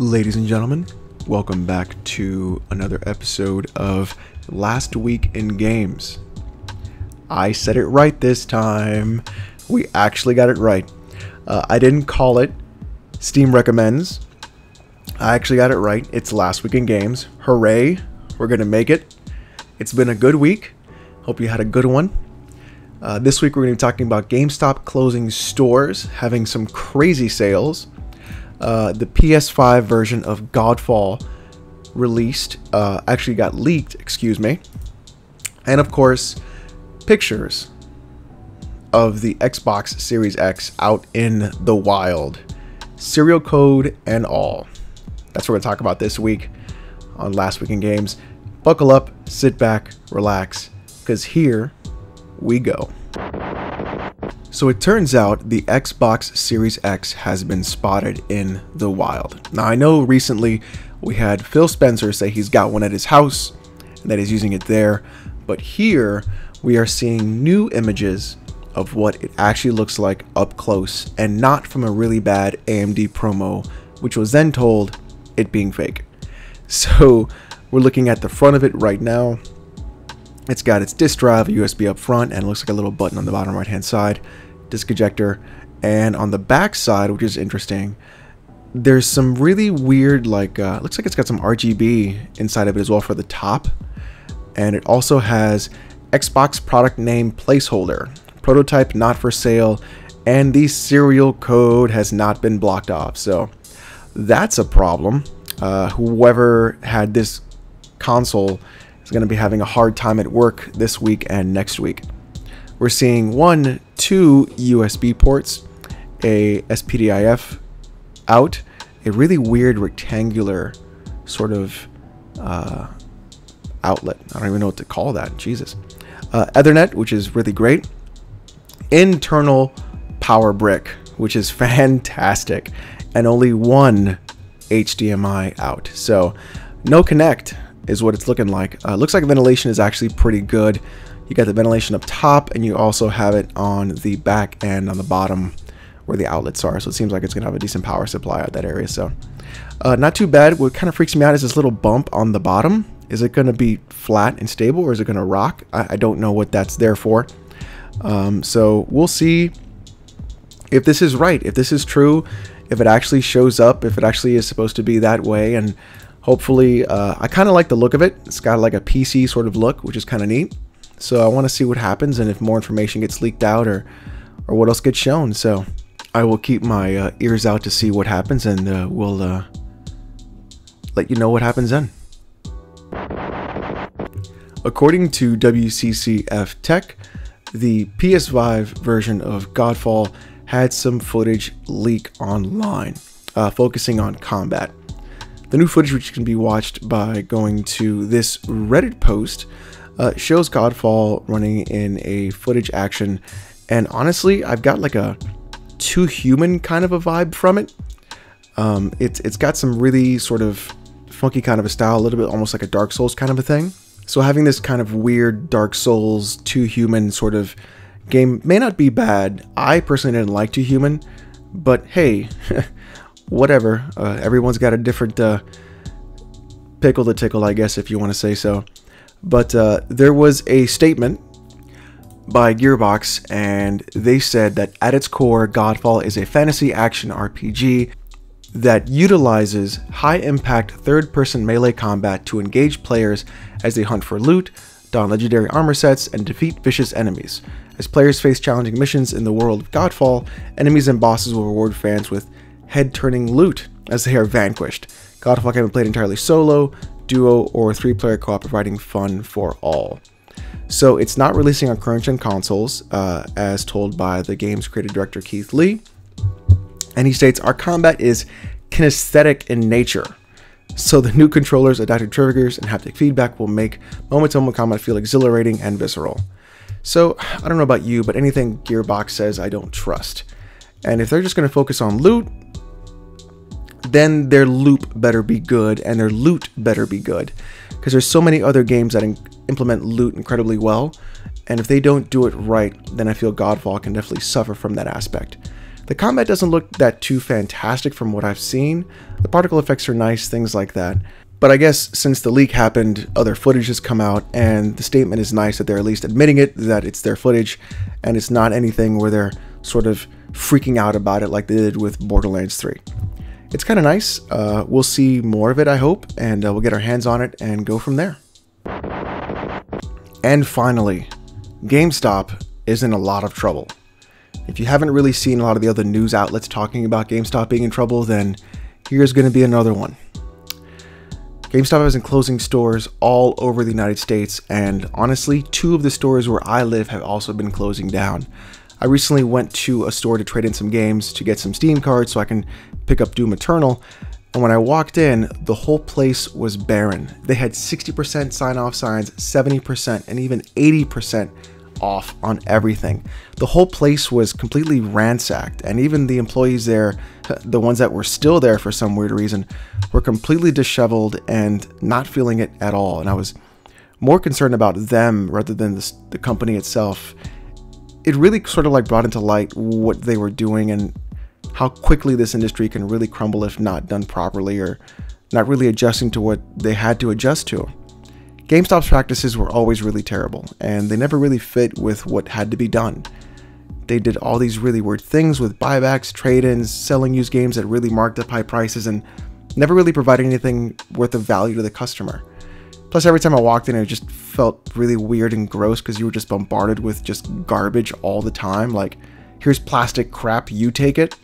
Ladies and gentlemen, welcome back to another episode of Last Week in Games. I said it right this time. We actually got it right. I didn't call it Steam Recommends. I actually got it right. It's Last Week in Games. Hooray, we're gonna make it. It's been a good week. Hope you had a good one. This week we're gonna be talking about GameStop closing stores, having some crazy sales. The PS5 version of Godfall got leaked, and of course pictures of the Xbox Series X out in the wild, serial code and all. That's what we're gonna talk about this week on Last Week in Games. Buckle up, sit back, relax, because here we go. So it turns out the Xbox Series X has been spotted in the wild. Now I know recently we had Phil Spencer say he's got one at his house and that he's using it there, but here we are seeing new images of what it actually looks like up close, and not from a really bad AMD promo, which was then told it being fake. So we're looking at the front of it right now. It's got its disk drive, a USB up front, and it looks like a little button on the bottom right-hand side, disk ejector. And on the back side, which is interesting, there's some really weird, like, looks like it's got some RGB inside of it as well for the top. And it also has Xbox product name placeholder, prototype not for sale, and the serial code has not been blocked off. So that's a problem. Whoever had this console is going to be having a hard time at work this week and next week. We're seeing two USB ports, a SPDIF out, a really weird rectangular sort of outlet. I don't even know what to call that. Jesus. Ethernet, which is really great. Internal power brick, which is fantastic. And only one HDMI out. So no connect is what it's looking like. Looks like ventilation is actually pretty good. You got the ventilation up top, and you also have it on the back and on the bottom where the outlets are. So it seems like it's gonna have a decent power supply out that area. So not too bad. What kind of freaks me out is this little bump on the bottom. Is it gonna be flat and stable, or is it gonna rock? I don't know what that's there for. So we'll see if this is right, if this is true, if it actually shows up, if it actually is supposed to be that way. And hopefully, I kind of like the look of it. It's got like a PC sort of look, which is kind of neat. So I want to see what happens and if more information gets leaked out or what else gets shown. So I will keep my ears out to see what happens, and we'll let you know what happens then. According to WCCF Tech, the PS5 version of Godfall had some footage leak online, focusing on combat. The new footage, which can be watched by going to this Reddit post, shows Godfall running in a footage action, and honestly, I've got like a Too Human kind of a vibe from it. It's got some really sort of funky kind of a style, a little bit almost like a Dark Souls kind of a thing. So having this kind of weird Dark Souls, Too Human sort of game may not be bad. I personally didn't like Too Human, but hey. Whatever, everyone's got a different pickle to tickle, I guess, if you want to say so. But there was a statement by Gearbox, and they said that at its core, Godfall is a fantasy action RPG that utilizes high-impact third-person melee combat to engage players as they hunt for loot, don legendary armor sets, and defeat vicious enemies. As players face challenging missions in the world of Godfall, enemies and bosses will reward fans with head-turning loot as they are vanquished. Godfall can be played entirely solo, duo, or three-player co-op, providing fun for all. So it's not releasing on current-gen consoles, as told by the game's creative director, Keith Lee. And he states, our combat is kinesthetic in nature. So the new controllers, adaptive triggers, and haptic feedback will make moment-to-moment combat feel exhilarating and visceral. So I don't know about you, but anything Gearbox says, I don't trust. And if they're just going to focus on loot, then their loop better be good and their loot better be good, because there's so many other games that implement loot incredibly well, and if they don't do it right, then I feel Godfall can definitely suffer from that aspect. The combat doesn't look that too fantastic from what I've seen. The particle effects are nice, things like that. But I guess since the leak happened, other footage has come out, and the statement is nice that they're at least admitting it, that it's their footage, and it's not anything where they're sort of freaking out about it like they did with Borderlands 3. It's kind of nice. We'll see more of it, I hope, and we'll get our hands on it and go from there. And finally, GameStop is in a lot of trouble. If you haven't really seen a lot of the other news outlets talking about GameStop being in trouble, then here's going to be another one. GameStop has been closing stores all over the United States, and honestly, two of the stores where I live have also been closing down. I recently went to a store to trade in some games to get some Steam cards so I can pick up Doom Eternal, and when I walked in, the whole place was barren. They had 60% sign-off signs, 70%, and even 80% off on everything. The whole place was completely ransacked, and even the employees there, the ones that were still there for some weird reason, were completely disheveled and not feeling it at all. And I was more concerned about them rather than the company itself. It really sort of like brought into light what they were doing and how quickly this industry can really crumble if not done properly or not really adjusting to what they had to adjust to. GameStop's practices were always really terrible, and they never really fit with what had to be done. They did all these really weird things with buybacks, trade-ins, selling used games at really marked up high prices, and never really provided anything worth of value to the customer. Plus, every time I walked in, it just felt really weird and gross because you were just bombarded with just garbage all the time. Like, here's plastic crap, you take it.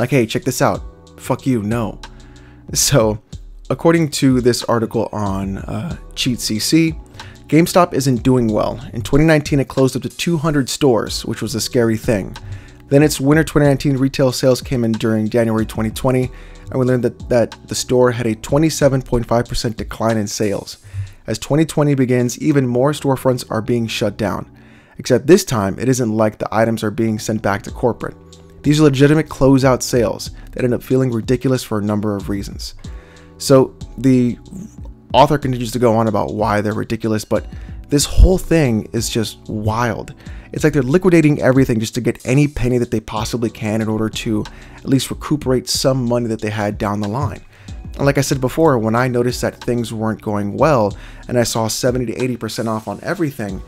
Like, hey, check this out. Fuck you, no. So, according to this article on Cheat CC, GameStop isn't doing well. In 2019, it closed up to 200 stores, which was a scary thing. Then its winter 2019 retail sales came in during January 2020, and we learned that the store had a 27.5% decline in sales. As 2020 begins, even more storefronts are being shut down. Except this time, it isn't like the items are being sent back to corporate. These are legitimate closeout sales that end up feeling ridiculous for a number of reasons. So the author continues to go on about why they're ridiculous, but this whole thing is just wild. It's like they're liquidating everything just to get any penny that they possibly can in order to at least recuperate some money that they had down the line. And like I said before, when I noticed that things weren't going well and I saw 70 to 80% off on everything,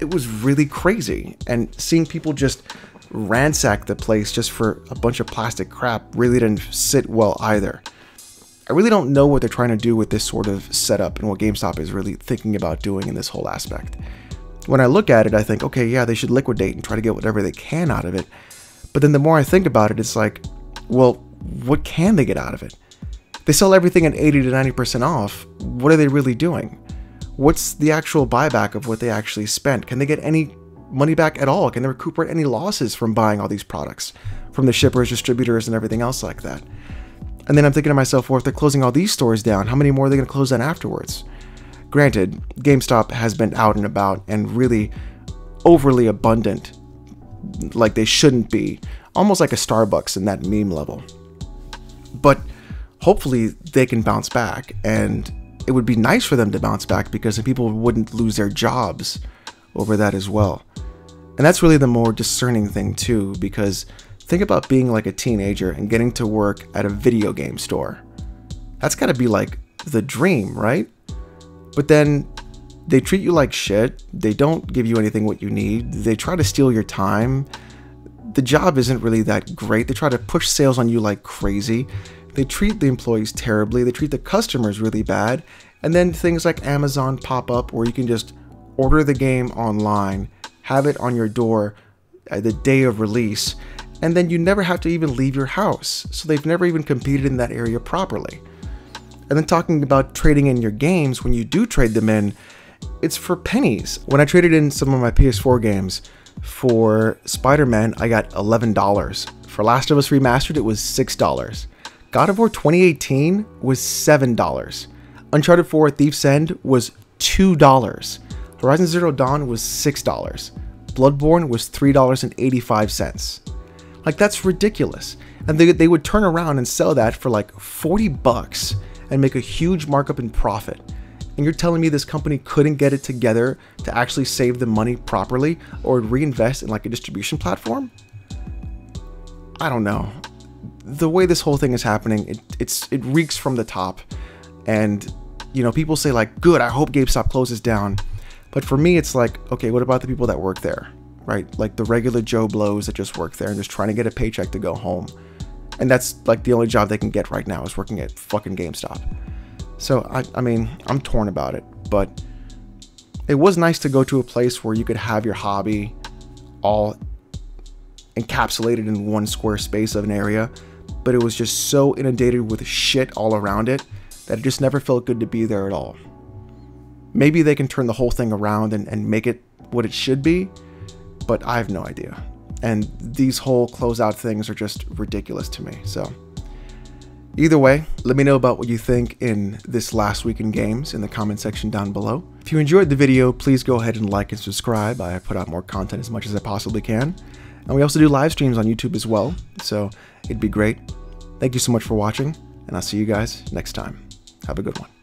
it was really crazy. And seeing people just ransack the place just for a bunch of plastic crap really didn't sit well either. I really don't know what they're trying to do with this sort of setup and what GameStop is really thinking about doing in this whole aspect. When I look at it, I think, okay, yeah, they should liquidate and try to get whatever they can out of it. But then the more I think about it, it's like, well, what can they get out of it? They sell everything at 80 to 90% off. What are they really doing? What's the actual buyback of what they actually spent? Can they get any money back at all? Can they recuperate any losses from buying all these products from the shippers, distributors, and everything else like that? And then I'm thinking to myself, well, if they're closing all these stores down, how many more are they going to close down afterwards? Granted, GameStop has been out and about and really overly abundant, like they shouldn't be, almost like a Starbucks in that meme level. But hopefully they can bounce back, and it would be nice for them to bounce back because then people wouldn't lose their jobs over that as well. And that's really the more discerning thing too, because think about being like a teenager and getting to work at a video game store. That's gotta be like the dream, right? But then they treat you like shit. They don't give you anything what you need. They try to steal your time. The job isn't really that great. They try to push sales on you like crazy. They treat the employees terribly. They treat the customers really bad. And then things like Amazon pop up where you can just order the game online, have it on your door the day of release, and then you never have to even leave your house. So they've never even competed in that area properly. And then talking about trading in your games, when you do trade them in, it's for pennies. When I traded in some of my PS4 games, for Spider-Man, I got $11. For Last of Us Remastered, it was $6. God of War 2018 was $7. Uncharted 4 Thief's End was $2. Horizon Zero Dawn was $6. Bloodborne was $3.85. Like, that's ridiculous. And they would turn around and sell that for like 40 bucks and make a huge markup in profit. And you're telling me this company couldn't get it together to actually save the money properly or reinvest in like a distribution platform? I don't know. The way this whole thing is happening, it reeks from the top. And, you know, people say like, good, I hope GameStop closes down. But for me, it's like, okay, what about the people that work there, right? Like the regular Joe Blows that just work there and just trying to get a paycheck to go home. And that's like the only job they can get right now is working at fucking GameStop. So, I mean, I'm torn about it, but it was nice to go to a place where you could have your hobby all encapsulated in one square space of an area, but it was just so inundated with shit all around it that it just never felt good to be there at all. Maybe they can turn the whole thing around and make it what it should be, but I have no idea. And these whole closeout things are just ridiculous to me, so. Either way, let me know about what you think in this Last Week in Games in the comment section down below. If you enjoyed the video, please go ahead and like and subscribe. I put out more content as much as I possibly can. And we also do live streams on YouTube as well, so it'd be great. Thank you so much for watching, and I'll see you guys next time. Have a good one.